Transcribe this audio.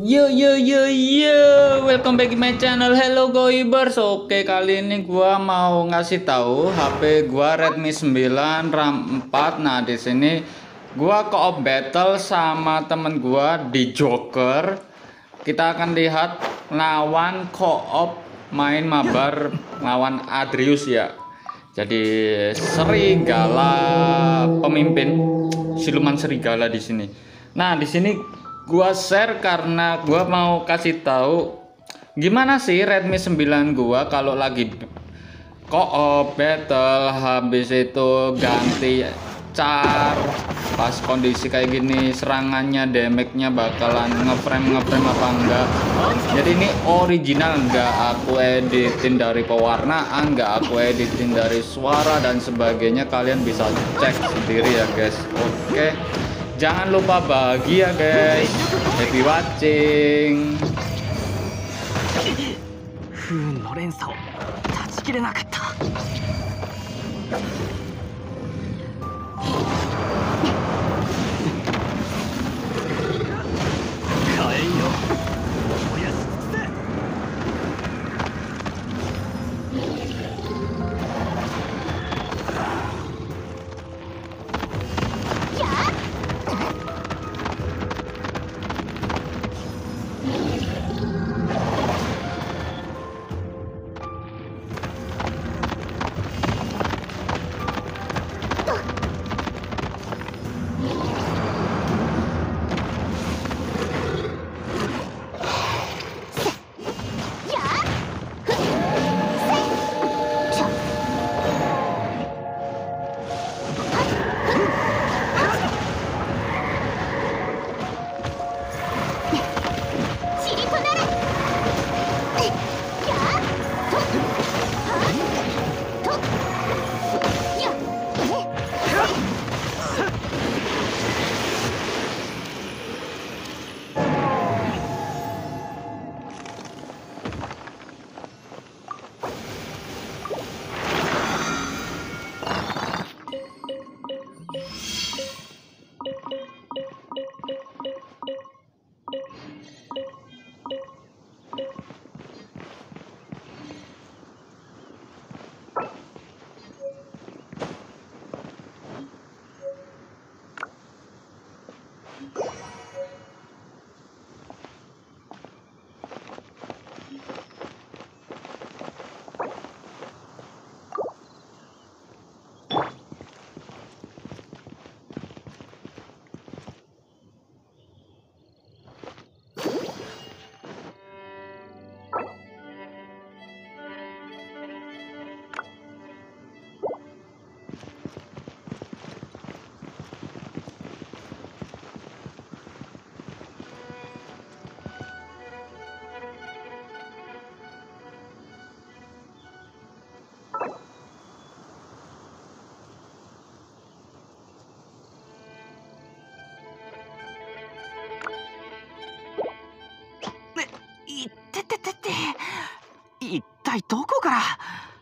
Yo, welcome back to my channel. Hello Goibers. Oke, kali ini gua mau ngasih tahu HP gua Redmi 9 RAM 4. Nah, di sini gua co-op battle sama temen gua di Joker. Kita akan lihat lawan co-op main mabar lawan Adrius ya. Jadi serigala pemimpin siluman serigala di sini. Nah, di sini gua share karena gua mau kasih tahu gimana sih Redmi 9 gua kalau lagi co-op battle, habis itu ganti char pas kondisi kayak gini, serangannya damage-nya bakalan ngeframe apa enggak. Jadi ini original, enggak aku editin dari pewarnaan, enggak aku editin dari suara dan sebagainya. Kalian bisa cek sendiri ya guys. Oke. Jangan lupa bahagia guys. Happy watching. Ittai, doko kara?